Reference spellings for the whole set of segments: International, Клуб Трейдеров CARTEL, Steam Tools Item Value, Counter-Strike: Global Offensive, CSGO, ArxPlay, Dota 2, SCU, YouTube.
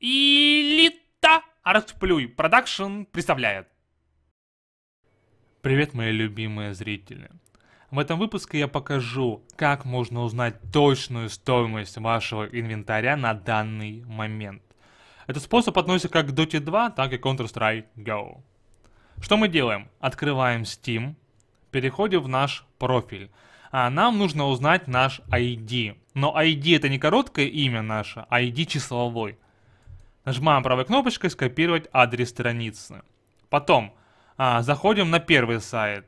Элита ArxPlay Production представляет. Привет, мои любимые зрители. В этом выпуске я покажу, как можно узнать точную стоимость вашего инвентаря на данный момент. Этот способ относится как к Dota 2, так и Counter-Strike Go. Что мы делаем? Открываем Steam, переходим в наш профиль. А нам нужно узнать наш ID. Но ID это не короткое имя наше, ID числовой. Нажимаем правой кнопочкой «Скопировать адрес страницы». Потом заходим на первый сайт.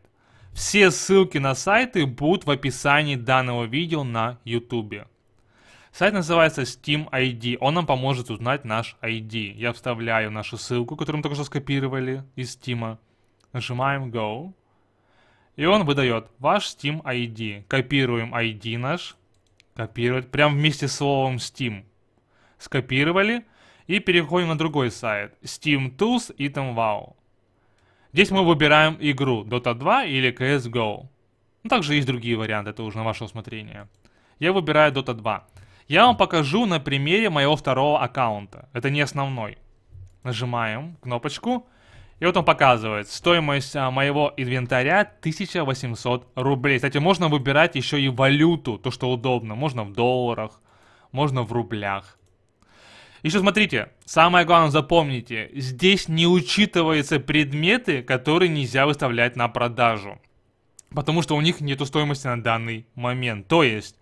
Все ссылки на сайты будут в описании данного видео на YouTube. Сайт называется Steam ID. Он нам поможет узнать наш ID. Я вставляю нашу ссылку, которую мы только что скопировали из Steam. Нажимаем Go. И он выдает ваш Steam ID. Копируем ID наш. Копировать. Прям вместе с словом Steam. Скопировали. И переходим на другой сайт. Steam Tools Item Value. Здесь мы выбираем игру Dota 2 или CSGO. Ну, также есть другие варианты, это уже на ваше усмотрение. Я выбираю Dota 2. Я вам покажу на примере моего второго аккаунта. Это не основной. Нажимаем кнопочку. И вот он показывает. Стоимость моего инвентаря 1800 рублей. Кстати, можно выбирать еще и валюту, то что удобно. Можно в долларах, можно в рублях. Еще смотрите, самое главное запомните, здесь не учитываются предметы, которые нельзя выставлять на продажу. Потому что у них нету стоимости на данный момент. То есть,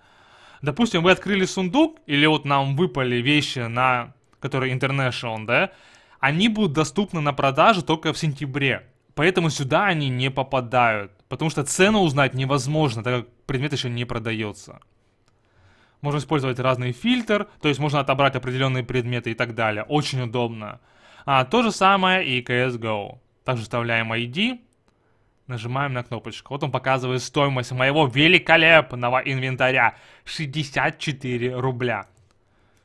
допустим, вы открыли сундук, или вот нам выпали вещи, на которые International, да, они будут доступны на продажу только в сентябре. Поэтому сюда они не попадают, потому что цену узнать невозможно, так как предмет еще не продается. Можно использовать разный фильтр, то есть можно отобрать определенные предметы и так далее. Очень удобно. То же самое и CSGO. Также вставляем ID, нажимаем на кнопочку. Вот он показывает стоимость моего великолепного инвентаря. 64 рубля.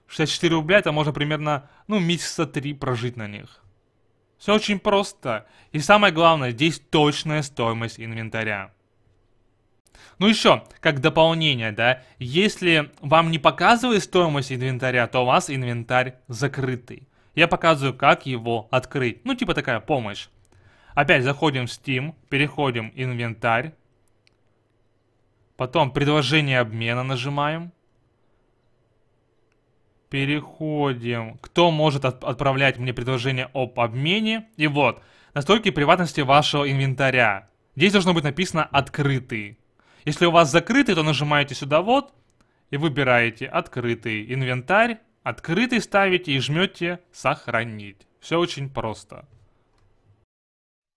64 рубля это можно примерно, ну, месяца 3 прожить на них. Все очень просто. И самое главное, здесь точная стоимость инвентаря. Ну еще, как дополнение, да, если вам не показывает стоимость инвентаря, то у вас инвентарь закрытый. Я показываю, как его открыть. Ну, типа такая помощь. Опять заходим в Steam, переходим в инвентарь. Потом предложение обмена нажимаем. Переходим, кто может отправлять мне предложение об обмене. И вот, настройки приватности вашего инвентаря. Здесь должно быть написано «Открытый». Если у вас закрытый, то нажимаете сюда вот и выбираете «Открытый инвентарь», «Открытый» ставите и жмете «Сохранить». Все очень просто.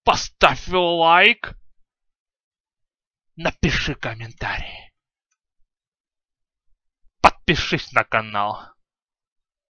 Поставь лайк, напиши комментарий, подпишись на канал.